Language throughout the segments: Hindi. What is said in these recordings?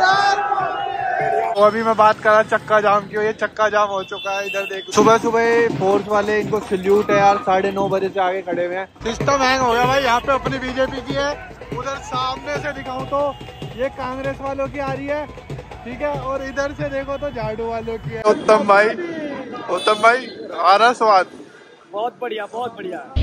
और अभी मैं बात कर रहा चक्का जाम की, ये चक्का जाम हो चुका है। इधर देखो सुबह सुबह फोर्स वाले, इनको सल्यूट है यार, 9:30 बजे से आगे खड़े हुए हैं। सिस्टम हैंग हो गया भाई। यहाँ पे अपनी बीजेपी की है, उधर सामने से दिखाऊं तो ये कांग्रेस वालों की आ रही है, ठीक है, और इधर से देखो तो झाड़ू वालों की है। उत्तम भाई आ रहा स्वाद, बहुत बढ़िया बहुत बढ़िया।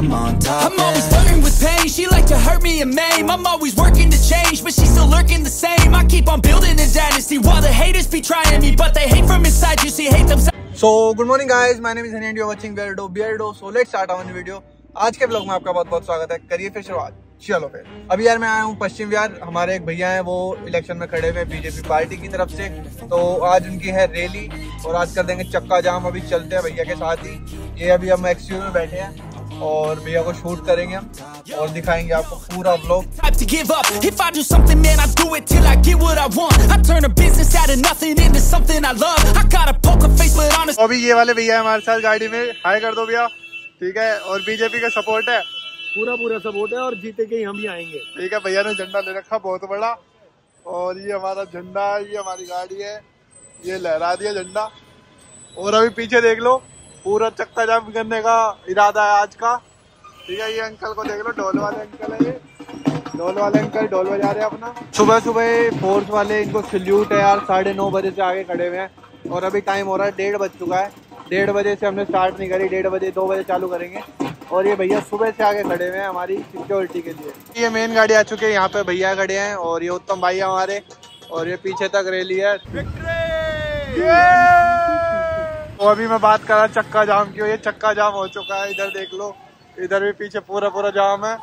I'm on top. I'm always flirting with pain. She like to hurt me and maim. I'm always working to change, but she's still lurking the same. I keep on building a dynasty while the haters be trying me, but they hate from inside. You see, hate them. So good morning, guys. My name is Honey and you are watching Weirdo Beardo. So let's start our new video. आज के ब्लॉग में आपका बहुत बहुत स्वागत है। करिए फिर शुरुआत, चलो फिर। अभी यार मैं आया हूँ पश्चिम बिहार। हमारे एक भैया हैं, वो इलेक्शन में खड़े हुए बीजेपी पार्टी की तरफ से, तो आज उनकी है रैली और आज कर देंगे चक्का जाम। अभी चलते हैं भैया के साथ ही। ये अभी हम एक्सक्यूज में बैठे हैं और भैया को शूट करेंगे हम और दिखाएंगे आपको पूरा व्लॉग। अभी ये वाले भैया हमारे साथ गाड़ी में, हाई कर दो भैया, ठीक है, और बीजेपी का सपोर्ट है, पूरा सपोर्ट है और जीते के हम ही आएंगे, ठीक है। भैया ने झंडा ले रखा बहुत बड़ा और ये हमारा झंडा है, ये हमारी गाड़ी है, ये लहरा दिया झंडा। और अभी पीछे देख लो, पूरा चक्का जाम करने का इरादा है आज का, ठीक है। ये अंकल को देख लो, ढोल वाले अंकल है, ये ढोल वाले अंकल ढोल बजा रहे हैं अपना। सुबह सुबह फोर्स वाले, इनको सल्यूट है यार, 9:30 बजे से आगे खड़े हुए हैं और अभी टाइम हो रहा है 1:30 बज चुका है। 1:30 बजे से हमने स्टार्ट नहीं करी, 1:30 बजे 2 बजे चालू करेंगे। और ये भैया सुबह से आगे खड़े हुए हैं हमारी सिक्योरिटी के लिए। ये मेन गाड़ी आ चुकी है, यहाँ पे भैया खड़े हैं और ये उत्तम भाई हमारे, और ये पीछे तक रैली है। तो अभी मैं बात कर रहा चक्का जाम की, ये चक्का जाम हो चुका है। इधर देख लो, इधर भी पीछे पूरा जाम है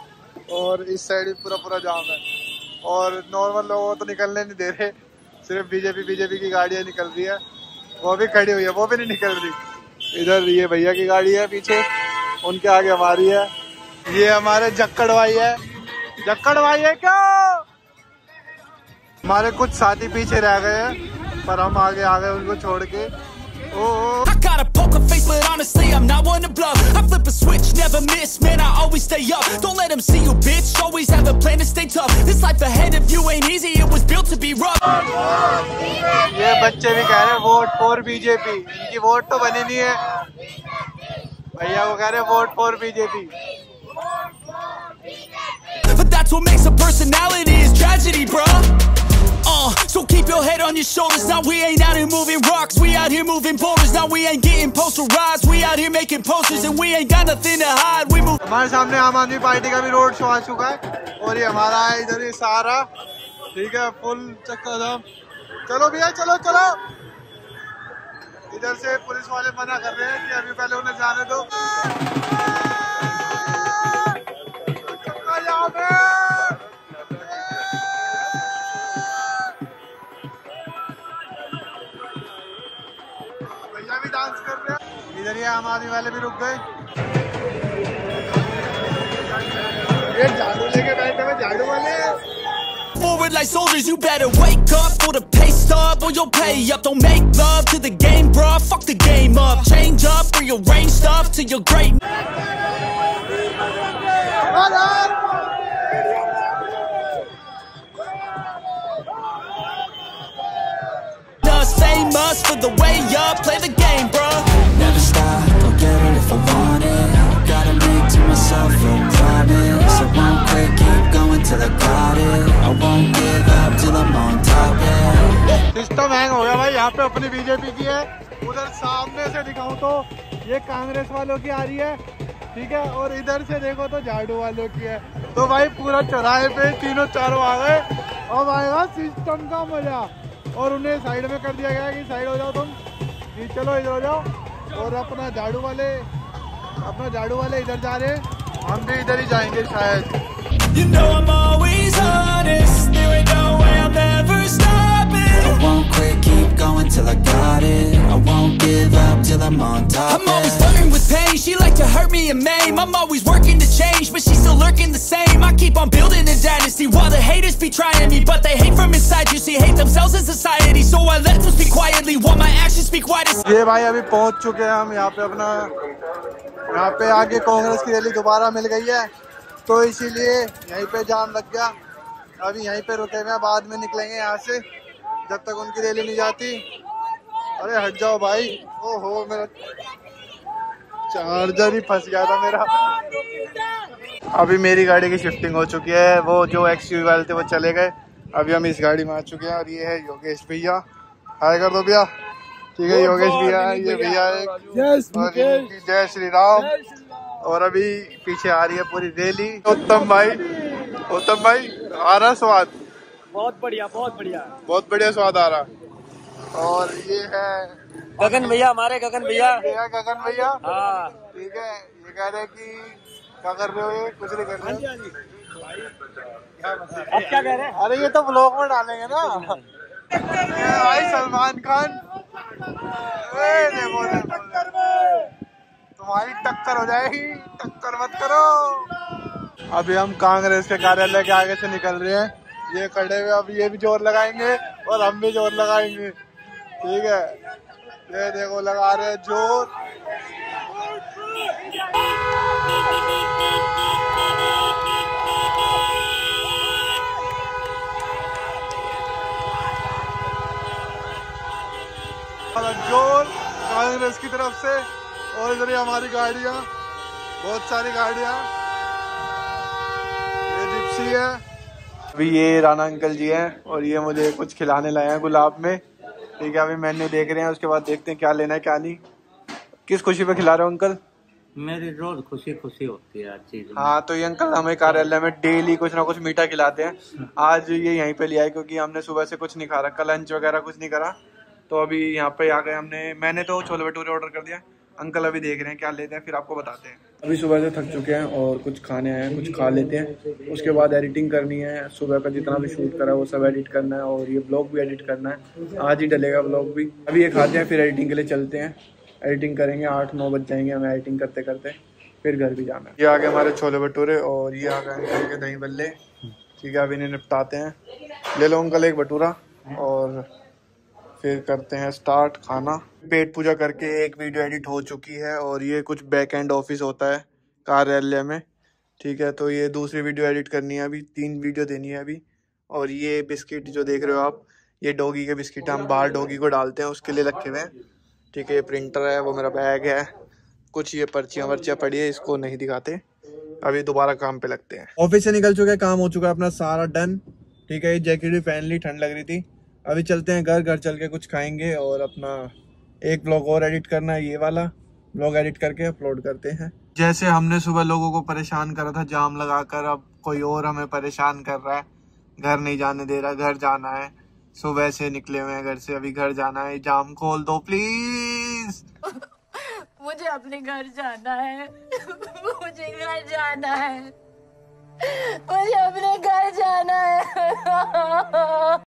और इस साइड भी पूरा जाम है और नॉर्मल लोगों तो निकलने नहीं दे रहे, सिर्फ बीजेपी की गाड़ियाँ निकल रही है। वो भी खड़ी हुई है, वो भी नहीं निकल रही। इधर ये भैया की गाड़ी है, पीछे उनके आगे हमारी है। ये हमारे जक्कड़ भाई है क्या, हमारे कुछ साथी पीछे रह गए हैं पर हम आगे आ गए उनको छोड़ के। I got a poker face but honestly I'm not one to bluff. I flip a switch, never miss, man I always stay up. Don't let them see you bitch, always have a plan to stay tough. This life ahead of you ain't easy, it was built to be rough. ये बच्चे भी कह रहे हैं वोट फॉर बीजेपी, इनकी वोट तो बनी नहीं है। भैया वो कह रहे हैं vote for BJP. But that's what makes a personality is tragedy, bruh. So keep your head on your shoulders. Now we ain't out here moving rocks, we out here moving boulders. Now we ain't getting posterized, we out here making posters and we ain't got nothing to hide. We move. हमारे सामने आम आदमी पार्टी का भी रोड शो आ चुका है और ये हमारा है इधर, ये सारा, ठीक है, फुल चक्कर जाम। चलो भैया चलो। इधर से पुलिस वाले मना कर रहे हैं कि अभी पहले उन्हें जाने दो। चक्कर जाम है। इधर ये आम आदमी वाले भी रुक गए, ये झाड़ू लेके बैठे हुए झाड़ू वाले। Forward like soldiers, you better wake up for the pay stub or you'll pay up. Don't make love to the game, bro. Fuck the game up. Change up for your range stuff to your great. Just famous for the way up, play the game, bro. System hang हो गया भाई। यहाँ पे अपनी बीजेपी की है, उधर सामने से दिखाऊं तो ये कांग्रेस वालों की आ रही है, ठीक है, और इधर से देखो तो झाड़ू वालों की है। तो भाई पूरा चौराहे पे तीनों चारों आ गए। अब आएगा सिस्टम का मजा। और उन्हें साइड में कर दिया गया कि साइड हो जाओ तुम, चलो इधर हो जाओ। और अपना झाड़ू वाले इधर जा रहे हैं, हम भी इधर ही जाएंगे शायद। hurt me and maim. I'm always working to change, but she's still lurking the same. I keep on building a dynasty while the haters be trying me, but they hate from inside. You see, hate themselves in society, so I let them speak quietly while my actions speak quietly. ये भाई अभी पहुंच चुके हैं हम यहाँ पे अपना, यहाँ पे आगे कांग्रेस की रैली दोबारा मिल गई है, तो इसीलिए यहीं पे जाम लग गया। अभी यहीं पे रुके हुए हैं, बाद में निकलेंगे यहाँ से जब तक उनकी रैली नहीं जाती। अरे हट जाओ भाई, ओहो मेरा चार्जर ही फंस गया था मेरा। अभी मेरी गाड़ी की शिफ्टिंग हो चुकी है, वो जो एक्सयूवी वाले थे वो चले गए, अभी हम इस गाड़ी में आ चुके हैं। और ये है योगेश भैया, हाय कर दो भैया। ठीक है योगेश भैया, ये भैया है, जय श्री राम। और अभी पीछे आ रही है पूरी रैली। गौतम भाई आ रहा स्वाद, बहुत बढ़िया स्वाद आ रहा। और ये है गगन भैया। हाँ ठीक है, ये कह रहे कि क्या कर रहे हो, ये कुछ नहीं कर रहे, अब क्या कह रहे हैं? अरे ये तो ब्लॉग में डालेंगे ना भाई। सलमान खान, तुम्हारी टक्कर हो जाएगी, टक्कर मत करो। अभी हम कांग्रेस के कार्यालय के आगे से निकल रहे हैं, ये खड़े हुए, अब ये भी जोर लगाएंगे और हम भी जोर लगाएंगे। ठीक है, ये देखो लगा रहे हैं जोर। जोर कांग्रेस की तरफ से। और इधर हमारी गाड़ियां, बहुत सारी गाड़ियां, ये जिप्सी है। अभी ये राणा अंकल जी हैं और ये मुझे कुछ खिलाने लाए हैं गुलाब में। ठीक है, अभी मेन्यू देख रहे हैं, उसके बाद देखते हैं क्या लेना है क्या नहीं। किस खुशी पे खिला रहे हो अंकल? मेरी रोज खुशी होती है हर चीज। हाँ, तो ये अंकल हमें कार्यालय में डेली कुछ ना कुछ मीठा खिलाते हैं। आज ये यहीं पे लिया है क्योंकि हमने सुबह से कुछ नहीं खा रखा, लंच वगैरह कुछ नहीं करा, तो अभी यहाँ पे आ गए हमने। मैंने तो छोले भटूरे ऑर्डर कर दिया, अंकल अभी देख रहे हैं क्या लेते हैं, फिर आपको बताते हैं। अभी सुबह से थक चुके हैं और कुछ खाने आए हैं, कुछ खा लेते हैं, उसके बाद एडिटिंग करनी है। सुबह का जितना भी शूट करा वो सब एडिट करना है और ये ब्लॉग भी एडिट करना है, आज ही डलेगा ब्लॉग भी। अभी ये खाते हैं, फिर एडिटिंग के लिए चलते हैं, एडिटिंग करेंगे, 8-9 बज जाएंगे हमें एडिटिंग करते करते, फिर घर भी जाना है। ये आ गए हमारे छोले भटूरे और ये आ गए दही बल्ले। ठीक है, अभी इन्हें निपटाते हैं। ले लो अंकल एक भटूरा और फिर करते हैं स्टार्ट खाना। पेट पूजा करके एक वीडियो एडिट हो चुकी है और ये कुछ बैक एंड ऑफिस होता है कार्यालय में। ठीक है, तो ये दूसरी वीडियो एडिट करनी है, अभी 3 वीडियो देनी है अभी। और ये बिस्किट जो देख रहे हो आप, ये डॉगी के बिस्किट हम बाहर डॉगी को डालते हैं, उसके लिए रखे हुए हैं। ठीक है, ये प्रिंटर है, वो मेरा बैग है, कुछ ये पर्चियाँ पड़ी है, इसको नहीं दिखाते। अभी दोबारा काम पे लगते हैं। ऑफिस से निकल चुके हैं, काम हो चुका है अपना सारा डन। ठीक है, ये जैकेट भी पहन ली, ठंड लग रही थी। अभी चलते हैं घर चल के कुछ खाएंगे और अपना एक ब्लॉग और एडिट करना है, ये वाला ब्लॉग एडिट करके अपलोड करते हैं। जैसे हमने सुबह लोगों को परेशान करा था जाम लगाकर, अब कोई और हमें परेशान कर रहा है, घर नहीं जाने दे रहा, घर जाना है। सुबह से निकले हुए हैं घर से, अभी घर जाना है। जाम खोल दो प्लीज, मुझे अपने घर जाना है, मुझे घर जाना है, मुझे अपने घर जाना है।